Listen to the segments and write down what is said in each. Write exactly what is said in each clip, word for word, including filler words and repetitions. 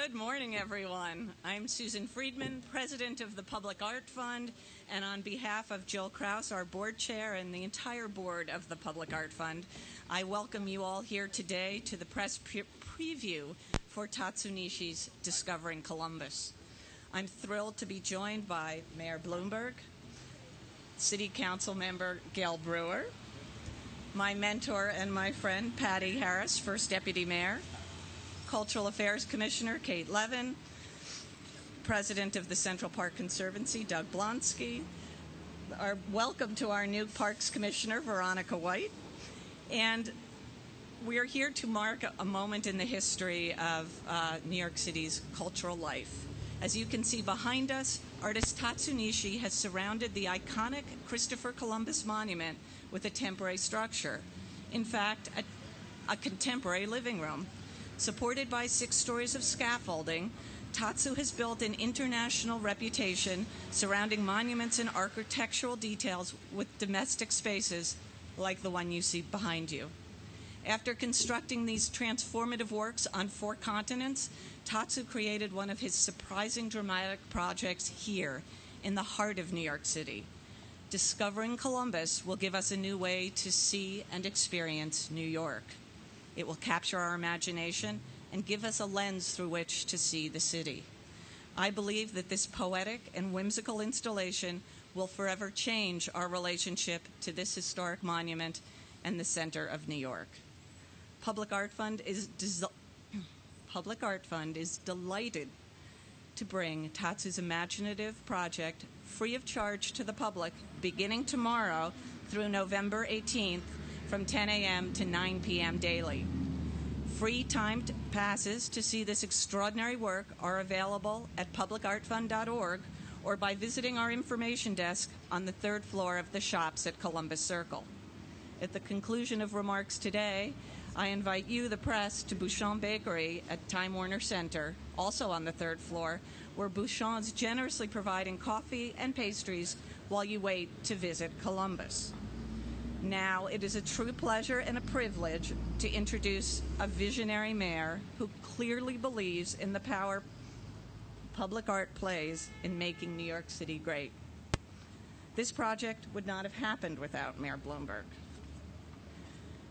Good morning, everyone. I'm Susan Freedman, president of the Public Art Fund, and on behalf of Jill Krauss, our board chair, and the entire board of the Public Art Fund, I welcome you all here today to the press pre preview for Tatzu Nishi's Discovering Columbus. I'm thrilled to be joined by Mayor Bloomberg, City Council member Gail Brewer, my mentor and my friend Patty Harris, First Deputy Mayor, Cultural Affairs Commissioner Kate Levin, President of the Central Park Conservancy Doug Blonsky, our welcome to our new Parks Commissioner Veronica White, and we're here to mark a moment in the history of uh, New York City's cultural life. As you can see behind us, artist Tatzu Nishi has surrounded the iconic Christopher Columbus monument with a temporary structure. In fact, a, a contemporary living room. Supported by six stories of scaffolding, Tatzu has built an international reputation surrounding monuments and architectural details with domestic spaces like the one you see behind you. After constructing these transformative works on four continents, Tatzu created one of his surprising dramatic projects here in the heart of New York City. Discovering Columbus will give us a new way to see and experience New York. It will capture our imagination and give us a lens through which to see the city. I believe that this poetic and whimsical installation will forever change our relationship to this historic monument and the center of New York. Public Art Fund is Public Art Fund is delighted to bring Tatzu's imaginative project free of charge to the public beginning tomorrow through November eighteenth from ten A M to nine P M daily. Free time passes to see this extraordinary work are available at public art fund dot org or by visiting our information desk on the third floor of the shops at Columbus Circle. At the conclusion of remarks today, I invite you, the press, to Bouchon Bakery at Time Warner Center, also on the third floor, where Bouchon's generously providing coffee and pastries while you wait to visit Columbus. Now, it is a true pleasure and a privilege to introduce a visionary mayor who clearly believes in the power public art plays in making New York City great. This project would not have happened without Mayor Bloomberg.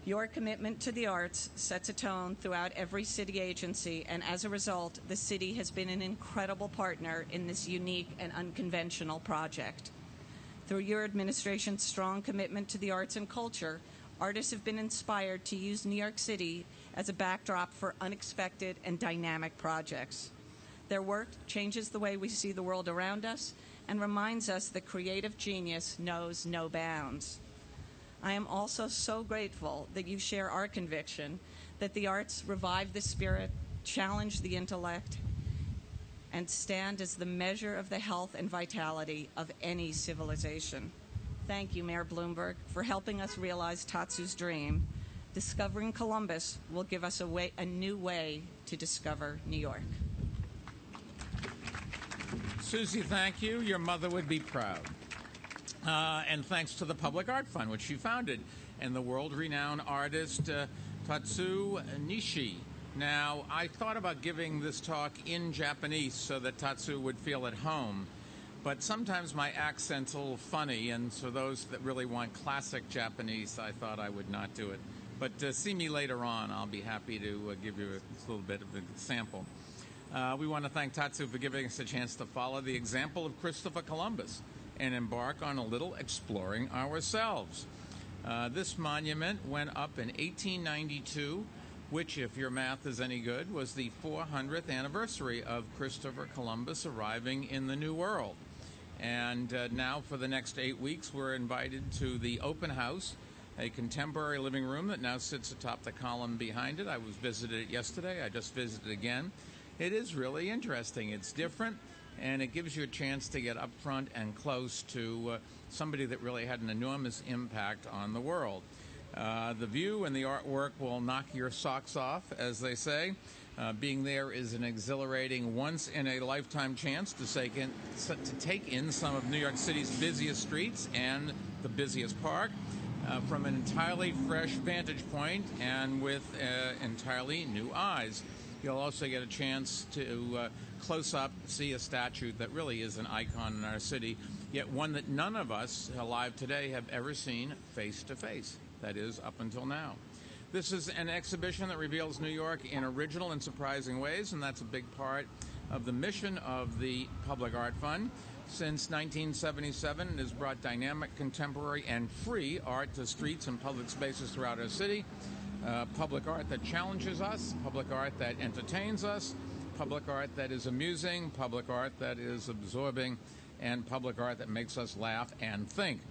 Your commitment to the arts sets a tone throughout every city agency, and as a result, the city has been an incredible partner in this unique and unconventional project. Through your administration's strong commitment to the arts and culture, artists have been inspired to use New York City as a backdrop for unexpected and dynamic projects. Their work changes the way we see the world around us and reminds us that creative genius knows no bounds. I am also so grateful that you share our conviction that the arts revive the spirit, challenge the intellect, and stand as the measure of the health and vitality of any civilization. Thank you, Mayor Bloomberg, for helping us realize Tatzu's dream. Discovering Columbus will give us a, way, a new way to discover New York. Susie, thank you. Your mother would be proud. Uh, and thanks to the Public Art Fund, which she founded, and the world-renowned artist uh, Tatzu Nishi. Now, I thought about giving this talk in Japanese so that Tatsu would feel at home, but sometimes my accent's a little funny, and for those that really want classic Japanese, I thought I would not do it. But uh, see me later on. I'll be happy to uh, give you a little bit of a sample. Uh, we want to thank Tatsu for giving us a chance to follow the example of Christopher Columbus and embark on a little exploring ourselves. Uh, this monument went up in eighteen ninety-two, which, if your math is any good, was the four hundredth anniversary of Christopher Columbus arriving in the New World. And uh, now for the next eight weeks, we're invited to the Open House, a contemporary living room that now sits atop the column behind it. I was visited it yesterday. I just visited again. It is really interesting. It's different. And it gives you a chance to get up front and close to uh, somebody that really had an enormous impact on the world. Uh, the view and the artwork will knock your socks off, as they say. Uh, being there is an exhilarating, once-in-a-lifetime chance to take, in, to take in some of New York City's busiest streets and the busiest park uh, from an entirely fresh vantage point and with uh, entirely new eyes. You'll also get a chance to uh, close up, see a statue that really is an icon in our city, yet one that none of us alive today have ever seen face to face, that is, up until now. This is an exhibition that reveals New York in original and surprising ways, and that's a big part of the mission of the Public Art Fund. Since nineteen seventy-seven, it has brought dynamic, contemporary, and free art to streets and public spaces throughout our city. Uh, public art that challenges us, public art that entertains us, public art that is amusing, public art that is absorbing, and public art that makes us laugh and think.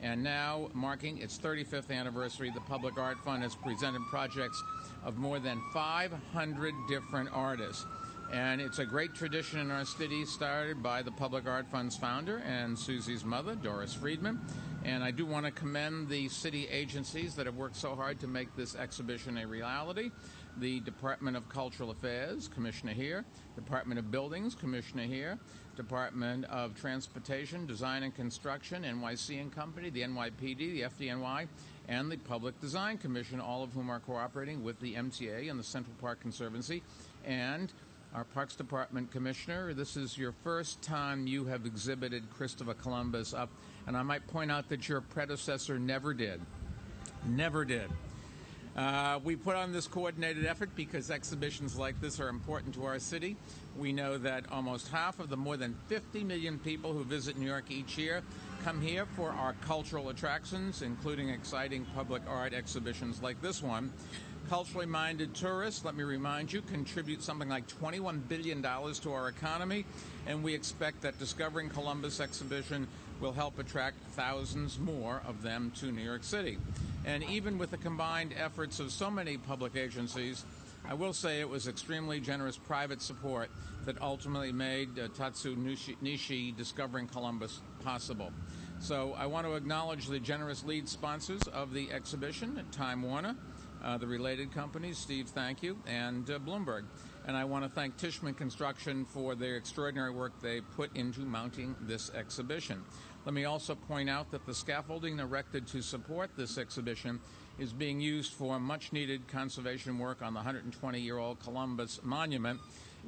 And now, marking its thirty-fifth anniversary, the Public Art Fund has presented projects of more than five hundred different artists. And it's a great tradition in our city, started by the Public Art Fund's founder and Susie's mother, Doris Freedman. And I do want to commend the city agencies that have worked so hard to make this exhibition a reality. The Department of Cultural Affairs, Commissioner here, Department of Buildings, Commissioner here, Department of Transportation, Design and Construction, N Y C and Company, the N Y P D, the F D N Y, and the Public Design Commission, all of whom are cooperating with the M T A and the Central Park Conservancy, and our Parks Department Commissioner. This is your first time you have exhibited Christopher Columbus up, and I might point out that your predecessor never did. Never did. Uh, we put on this coordinated effort because exhibitions like this are important to our city. We know that almost half of the more than fifty million people who visit New York each year come here for our cultural attractions, including exciting public art exhibitions like this one. Culturally minded tourists, let me remind you, contribute something like twenty-one billion dollars to our economy, and we expect that Discovering Columbus exhibition will help attract thousands more of them to New York City. And even with the combined efforts of so many public agencies, I will say it was extremely generous private support that ultimately made uh, Tatzu Nishi Discovering Columbus possible. So I want to acknowledge the generous lead sponsors of the exhibition, Time Warner, Uh, the related companies, Steve, thank you, and uh, Bloomberg. And I want to thank Tishman Construction for their extraordinary work they put into mounting this exhibition. Let me also point out that the scaffolding erected to support this exhibition is being used for much-needed conservation work on the one hundred twenty-year-old Columbus Monument,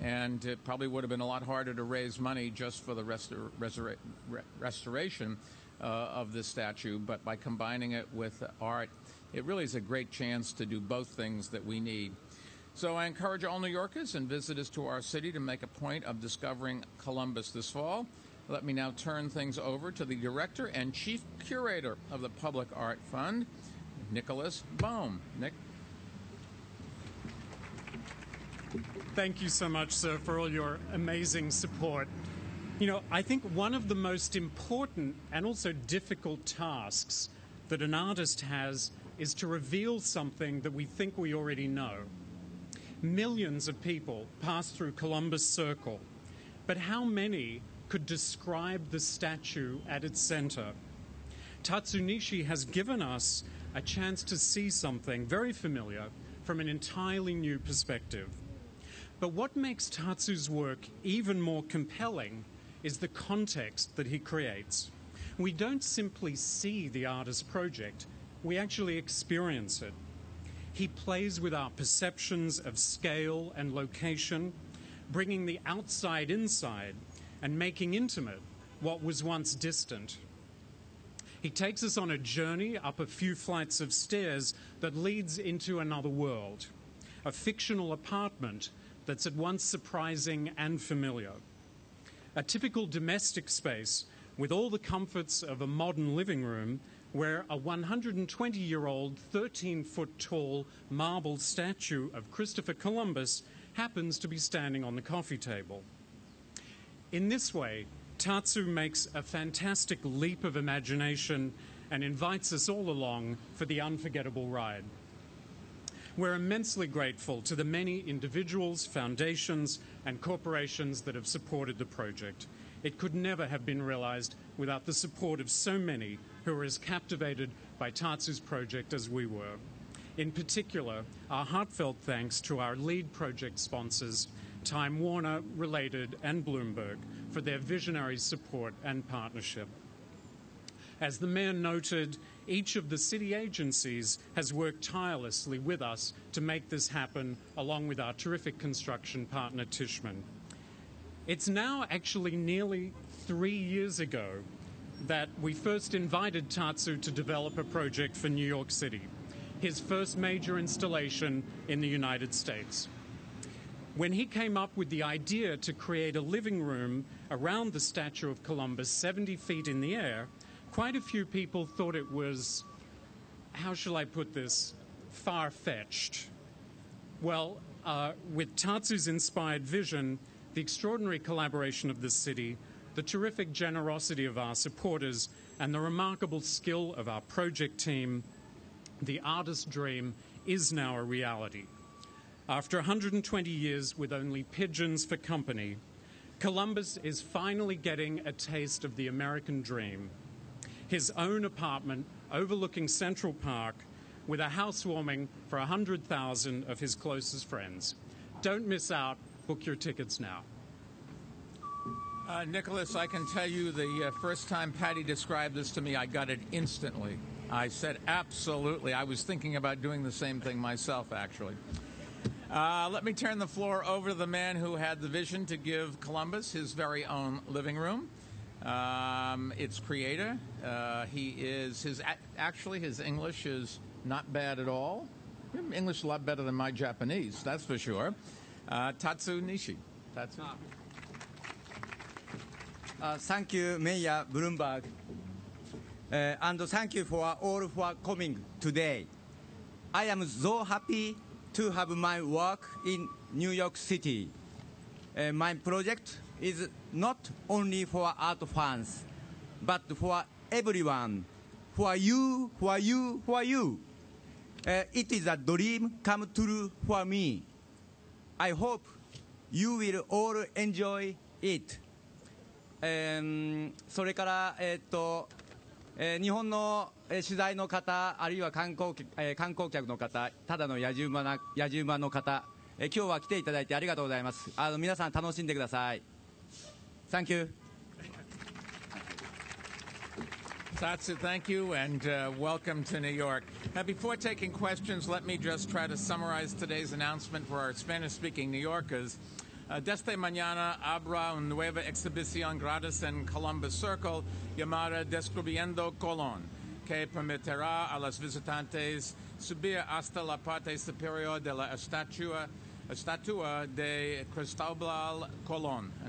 and it probably would have been a lot harder to raise money just for the restor restor re restoration uh, of this statue, but by combining it with art, it really is a great chance to do both things that we need. So I encourage all New Yorkers and visitors to our city to make a point of discovering Columbus this fall. Let me now turn things over to the director and chief curator of the Public Art Fund, Nicholas Bohm. Nick? Thank you so much, sir, for all your amazing support. You know, I think one of the most important and also difficult tasks that an artist has is to reveal something that we think we already know. Millions of people pass through Columbus Circle, but how many could describe the statue at its center? Tatzu Nishi has given us a chance to see something very familiar from an entirely new perspective. But what makes Tatsu's work even more compelling is the context that he creates. We don't simply see the artist's project, we actually experience it. He plays with our perceptions of scale and location, bringing the outside inside and making intimate what was once distant. He takes us on a journey up a few flights of stairs that leads into another world, a fictional apartment that's at once surprising and familiar. A typical domestic space with all the comforts of a modern living room, where a one hundred twenty-year-old, thirteen-foot-tall marble statue of Christopher Columbus happens to be standing on the coffee table. In this way, Tatzu makes a fantastic leap of imagination and invites us all along for the unforgettable ride. We're immensely grateful to the many individuals, foundations, and corporations that have supported the project. It could never have been realized without the support of so many who were as captivated by Tatsu's project as we were. In particular, our heartfelt thanks to our lead project sponsors, Time Warner, Related, and Bloomberg, for their visionary support and partnership. As the mayor noted, Each of the city agencies has worked tirelessly with us to make this happen, along with our terrific construction partner, Tishman. It's now actually nearly three years ago that we first invited Tatzu to develop a project for New York City, his first major installation in the United States. When he came up with the idea to create a living room around the statue of Columbus, seventy feet in the air, quite a few people thought it was, how shall I put this, far-fetched. Well, uh, with Tatzu's inspired vision, the extraordinary collaboration of the city, the terrific generosity of our supporters, and the remarkable skill of our project team, the artist's dream is now a reality. After one hundred twenty years with only pigeons for company, Columbus is finally getting a taste of the American dream. His own apartment overlooking Central Park with a housewarming for one hundred thousand of his closest friends. Don't miss out. Book your tickets now. Uh, Nicholas, I can tell you the uh, first time Patty described this to me, I got it instantly. I said, absolutely. I was thinking about doing the same thing myself, actually. Uh, let me turn the floor over to the man who had the vision to give Columbus his very own living room. Um, its creator. Uh, he is his. Actually, his English is not bad at all. English is a lot better than my Japanese, that's for sure. Uh, Tatzu Nishi. Tatsu. Uh, thank you, Mayor Bloomberg, uh, and thank you for all for coming today. I am so happy to have my work in New York City. Uh, my project is not only for art fans, but for everyone, for you, for you, for you. Uh, it is a dream come true for me. I hope you will all enjoy it. Um, それから、えっとえー、日本の、えー、取材の方、あるいは観光、えー、観光客の方、ただの野獣馬な、野獣馬の方、えー、今日は来ていただいてありがとうございます。あの皆さん楽しんでください。Thank you. Tatsu, thank you, and uh, welcome to New York. Now, before taking questions, let me just try to summarize today's announcement for our Spanish-speaking New Yorkers. Uh, Desde mañana habrá una nueva exhibición gratis en Columbus Circle llamada Descubriendo Colón, que permitirá a los visitantes subir hasta la parte superior de la estatua, estatua de Cristóbal Colón.